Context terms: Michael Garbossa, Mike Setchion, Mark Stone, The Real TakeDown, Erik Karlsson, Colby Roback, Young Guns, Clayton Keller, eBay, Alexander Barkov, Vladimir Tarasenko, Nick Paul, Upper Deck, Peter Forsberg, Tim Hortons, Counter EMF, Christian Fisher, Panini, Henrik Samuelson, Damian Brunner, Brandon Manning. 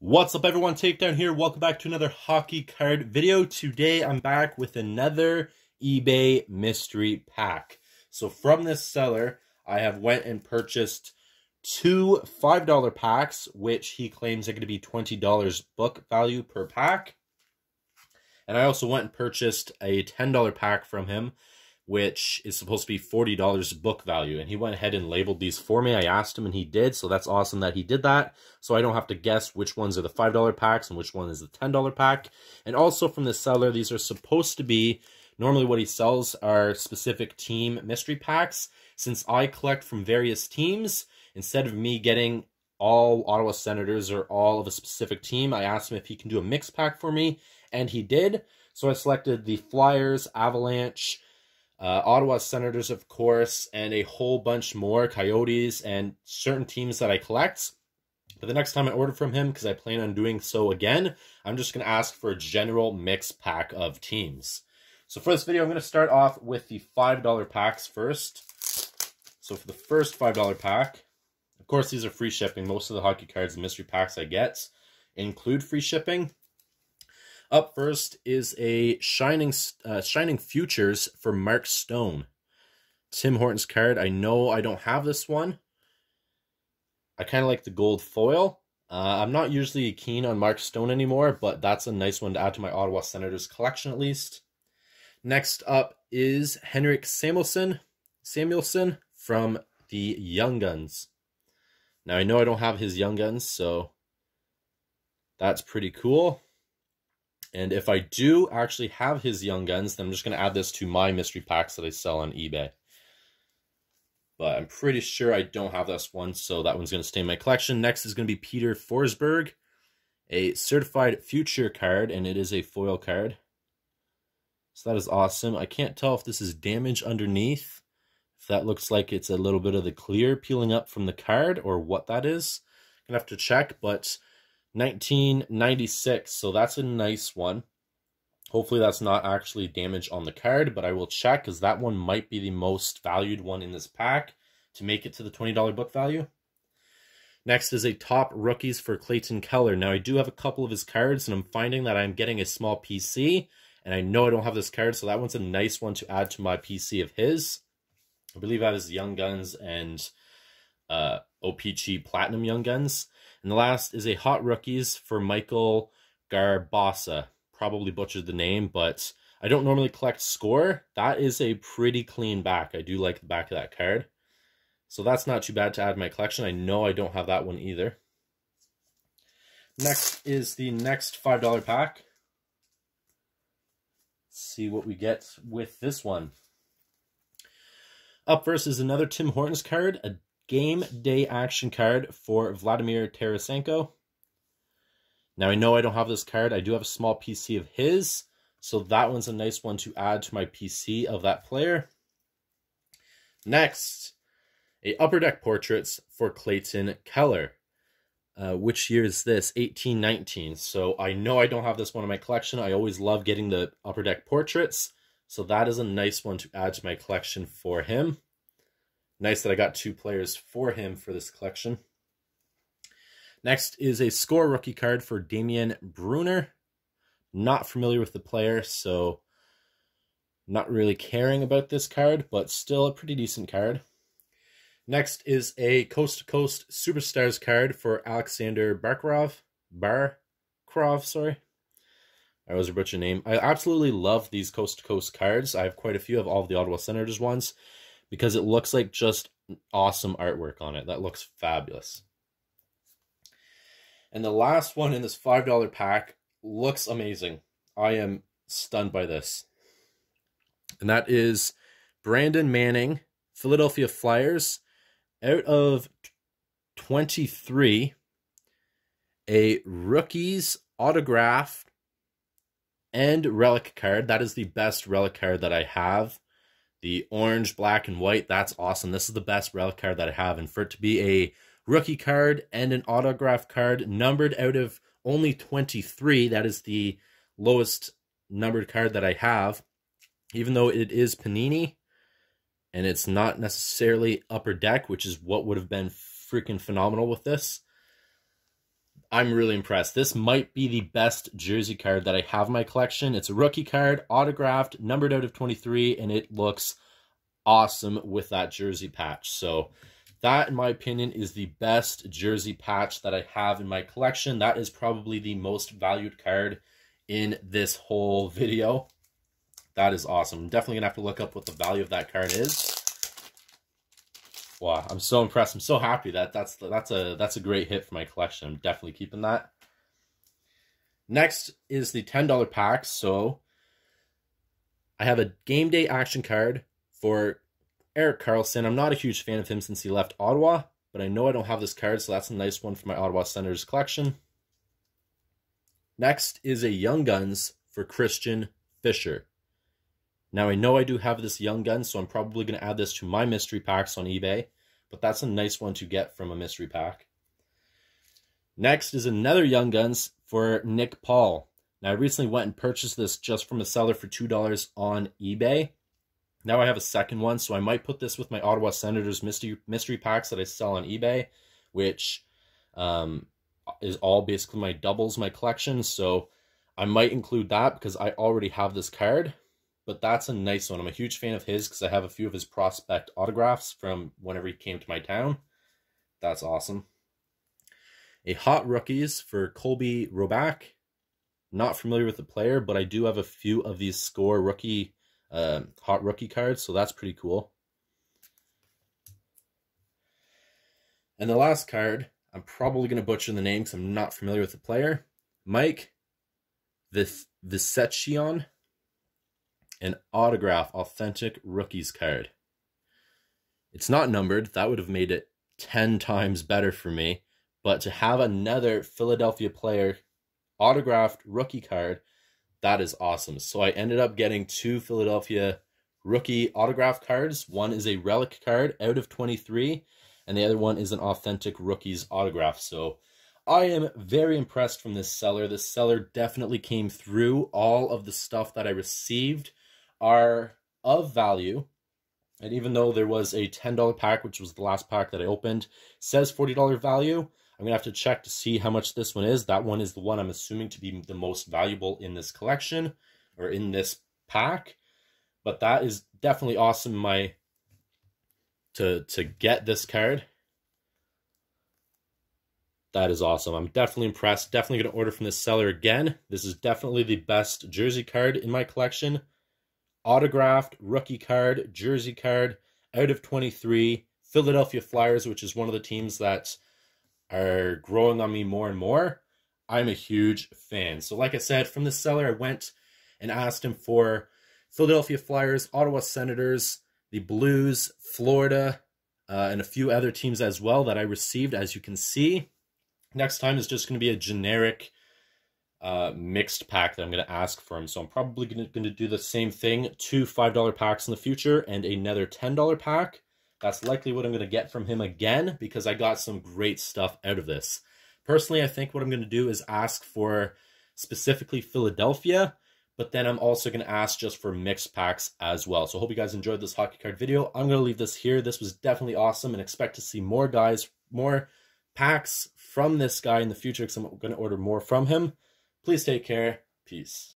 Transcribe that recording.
What's up, everyone? Takedown here. Welcome back to another hockey card video. Today I'm back with another eBay mystery pack. So from this seller, I have went and purchased two $5 packs, which he claims are going to be $20 book value per pack. And I also went and purchased a $10 pack from him, which is supposed to be $40 book value. And he went ahead and labeled these for me. I asked him and he did, so that's awesome that he did that. So I don't have to guess which ones are the $5 packs and which one is the $10 pack. And also from the seller, these are supposed to be, normally what he sells are specific team mystery packs. Since I collect from various teams, instead of me getting all Ottawa Senators or all of a specific team, I asked him if he can do a mix pack for me, and he did. So I selected the Flyers, Avalanche, Ottawa Senators, of course, and a whole bunch more, Coyotes, and certain teams that I collect. But the next time I order from him, because I plan on doing so again, I'm just going to ask for a general mix pack of teams. So for this video, I'm going to start off with the $5 packs first. So for the first $5 pack, of course, these are free shipping. Most of the hockey cards and mystery packs I get include free shipping. Up first is a Shining Futures for Mark Stone. Tim Horton's card. I know I don't have this one. I kind of like the gold foil. I'm not usually keen on Mark Stone anymore, but that's a nice one to add to my Ottawa Senators collection at least. Next up is Henrik Samuelson from the Young Guns. Now, I know I don't have his Young Guns, so that's pretty cool. And if I do actually have his Young Guns, then I'm just going to add this to my mystery packs that I sell on eBay. But I'm pretty sure I don't have this one, so that one's going to stay in my collection. Next is going to be Peter Forsberg, a certified future card, and it is a foil card. So that is awesome. I can't tell if this is damage underneath, if that looks like it's a little bit of the clear peeling up from the card, or what that is. I'm going to have to check, but 1996, so that's a nice one. Hopefully that's not actually damage on the card, but I will check, because that one might be the most valued one in this pack to make it to the $20 book value. Next is a Top Rookies for Clayton Keller. Now, I do have a couple of his cards, and I'm finding that I'm getting a small PC, and I know I don't have this card, so that one's a nice one to add to my PC of his. I believe I have his Young Guns and OPG Platinum Young Guns. And the last is a Hot Rookies for Michael Garbossa. Probably butchered the name, but I don't normally collect score. That is a pretty clean back. I do like the back of that card. So that's not too bad to add to my collection. I know I don't have that one either. Next is the next $5 pack. Let's see what we get with this one. Up first is another Tim Hortons card, a Game Day Action card for Vladimir Tarasenko. Now, I know I don't have this card. I do have a small PC of his, so that one's a nice one to add to my PC of that player. Next, a Upper Deck Portraits for Clayton Keller. Which year is this? 1819. So I know I don't have this one in my collection. I always love getting the Upper Deck Portraits, so that is a nice one to add to my collection for him. Nice that I got two players for him for this collection. Next is a score rookie card for Damian Brunner. Not familiar with the player, so not really caring about this card, but still a pretty decent card. Next is a Coast to Coast Superstars card for Alexander Barkov, sorry. I always butcher your name. I absolutely love these Coast to Coast cards. I have quite a few of all of the Ottawa Senators ones, because it looks like just awesome artwork on it. That looks fabulous. And the last one in this $5 pack looks amazing. I am stunned by this. And that is Brandon Manning, Philadelphia Flyers, out of 23, a Rookies autograph and relic card. That is the best relic card that I have. The orange, black, and white, that's awesome. This is the best relic card that I have. And for it to be a rookie card and an autograph card numbered out of only 23, that is the lowest numbered card that I have, even though it is Panini, and it's not necessarily Upper Deck, which is what would have been freaking phenomenal with this. I'm really impressed. This might be the best jersey card that I have in my collection. It's a rookie card, autographed, numbered out of 23, and it looks awesome with that jersey patch. So that, in my opinion, is the best jersey patch that I have in my collection. That is probably the most valued card in this whole video. That is awesome. I'm definitely going to have to look up what the value of that card is. Wow, I'm so impressed. I'm so happy that that's a great hit for my collection. I'm definitely keeping that. Next is the $10 pack. So I have a game day action card for Erik Karlsson. I'm not a huge fan of him since he left Ottawa, but I know I don't have this card, so that's a nice one for my Ottawa Senators collection. Next is a Young Guns for Christian Fisher. Now, I know I do have this Young Gun, so I'm probably going to add this to my mystery packs on eBay, but that's a nice one to get from a mystery pack. Next is another Young Guns for Nick Paul. Now, I recently went and purchased this just from a seller for $2 on eBay. Now I have a second one, so I might put this with my Ottawa Senators mystery packs that I sell on eBay, which is all basically my doubles, my collection, so I might include that because I already have this card. But that's a nice one. I'm a huge fan of his because I have a few of his prospect autographs from whenever he came to my town. That's awesome. A Hot Rookies for Colby Roback. Not familiar with the player, but I do have a few of these Score rookie, Hot Rookie cards, so that's pretty cool. And the last card, I'm probably going to butcher the name because I'm not familiar with the player. Mike Setchion. An autograph authentic rookies card. It's not numbered. That would have made it 10 times better for me. But to have another Philadelphia player autographed rookie card, that is awesome. So I ended up getting two Philadelphia rookie autograph cards. One is a relic card out of 23, and the other one is an authentic rookies autograph. So I am very impressed from this seller. This seller definitely came through. All of the stuff that I received are of value, and even though there was a $10 pack, which was the last pack that I opened, says $40 value. I'm gonna have to check to see how much this one is. That one is the one I'm assuming to be the most valuable in this collection or in this pack, but that is definitely awesome. To get this card, that is awesome. I'm definitely impressed. Definitely gonna order from this seller again. This is definitely the best jersey card in my collection. Autographed rookie card, jersey card, out of 23, Philadelphia Flyers, which is one of the teams that are growing on me more and more. I'm a huge fan. So like I said, from the seller, I went and asked him for Philadelphia Flyers, Ottawa Senators, the Blues, Florida, and a few other teams as well that I received, as you can see. Next time is just going to be a generic mixed pack that I'm going to ask for him. So I'm probably going to do the same thing, two $5 packs in the future and another $10 pack. That's likely what I'm going to get from him again, because I got some great stuff out of this. Personally, I think what I'm going to do is ask for specifically Philadelphia, but then I'm also going to ask just for mixed packs as well. So I hope you guys enjoyed this hockey card video. I'm going to leave this here. This was definitely awesome, and expect to see more guys, more packs from this guy in the future, because I'm going to order more from him. Please take care. Peace.